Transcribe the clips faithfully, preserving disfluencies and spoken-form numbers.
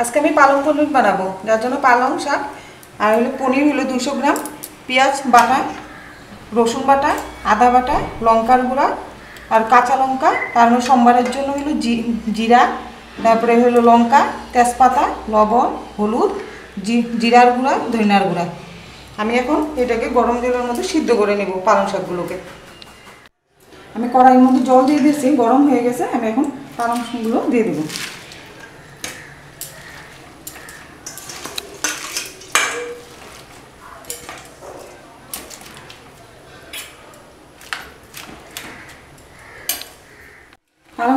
आज के पालंग पनीर बनाबो जार जोन्नो पालंग शाक आर हलो पनीर हलो दुशो ग्राम पिंयाज बाटा रसुन बाटा आदा बाटा लंकार गुड़ा और काँचा लंका तार सोमवार जोन्नो हलो जी जीरा तारपरे हलो लंका तेजपाता लवण हलुद जी जीरार गुड़ा धनियार गुड़ा आमि एखन एटाके गरम जलेर मध्य सिद्ध करे नेब पालंग शाकगुलोके आमि कड़ाइर मध्य जल दिए दिएछि गरम हये गेछे आमि एखन पालंग शाकगुलो दिए देब पालंग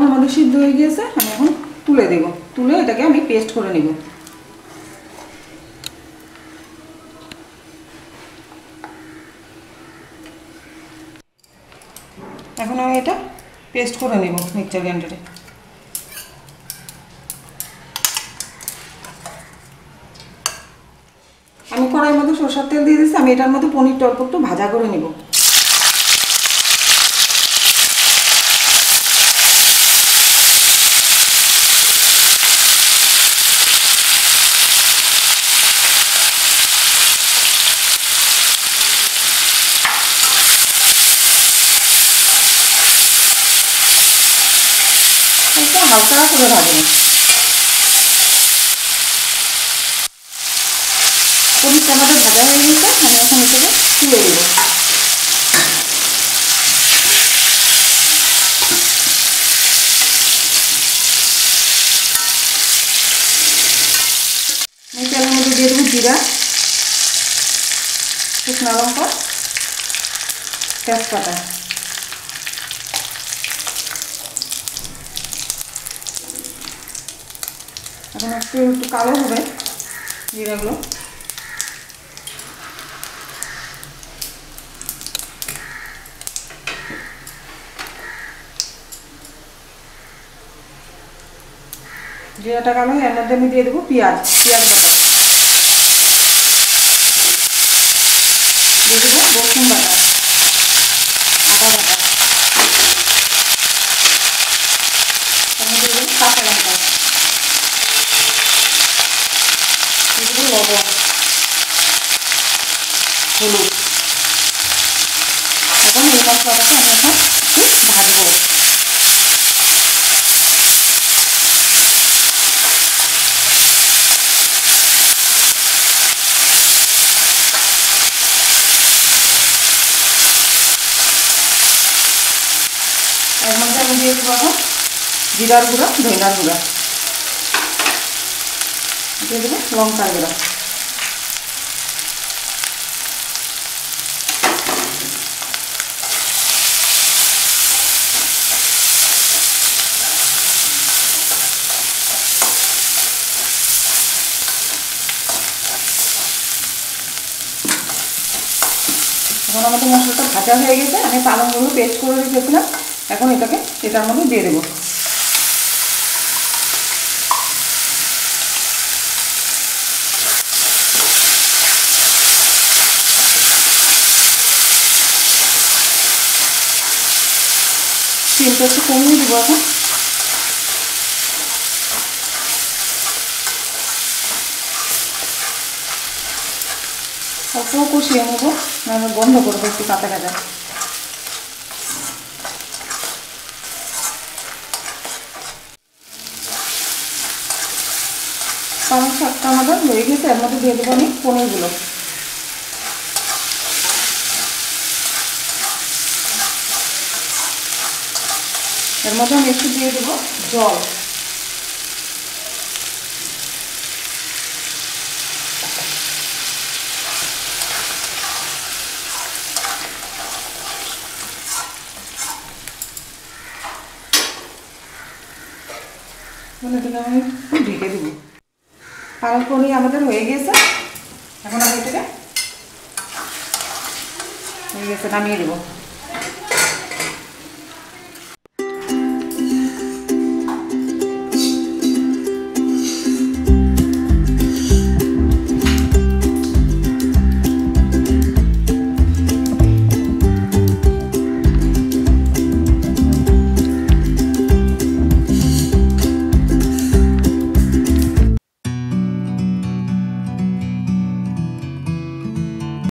आमादेर सिद्ध हये गेछे आमि एखन तुले देब तुले एटाके आमि पेस्ट करे नेब এখন আমি এটা পেস্ট করে নেব মিক্সার গ্রাইন্ডারে। আমি কড়াইয়ের মধ্যে সরষের তেল দিয়ে দিয়েছি আমি এটার মধ্যে পনিরটা অল্প একটু ভাজা করে নেব। হালকা করে ভাজবো পনিরটা আমাদের ভাজা হয়ে গেছে আমি এখন এটাকে তুলে দেব। আমি তেলের মধ্যে দিয়ে দেবো জিরা শুকনো লঙ্কা তেজপাতা এখন একটু একটু কালো হবে জিরাগুলো জিরাটা কালো এর মধ্যে আমি দিয়ে দেবো পেঁয়াজ পেঁয়াজ বাটা দিয়ে দেবো রসুন বাটা আদা বাটা আমি দিয়ে দেবো কাঁচা লঙ্কা হলুদ এখন এই মশলাটাকে আমি এখন একটু ভাজবো। এর মধ্যে আমি দিয়ে দেবো এখন জিরার গুঁড়া ধনিয়ার গুঁড়া দিয়ে দেবো লঙ্কার গুঁড়া এখন আমাদের মশলাটা ভাজা হয়ে গেছে আমি পালংগুলো পেস্ট করে রেখেছিলাম এখন এটাকে এটার মধ্যে দিয়ে দেবো। তিনটা একটু কমিয়ে দেবো এখন অল্প কষিয়ে নেবো আমি বন্ধ করবো একটু কাঁচা কাঁচা পালং শাকটা আমাদের হয়ে গেছে এর মধ্যে দিয়ে দেবো আমি পনিরগুলো এর মধ্যে আমি একটু দিয়ে দেবো জল ঢেকে দেব। পালং পনির আমাদের হয়ে গেছে এখন আমি এটাকে হয়ে গেছে নামিয়ে দেবো।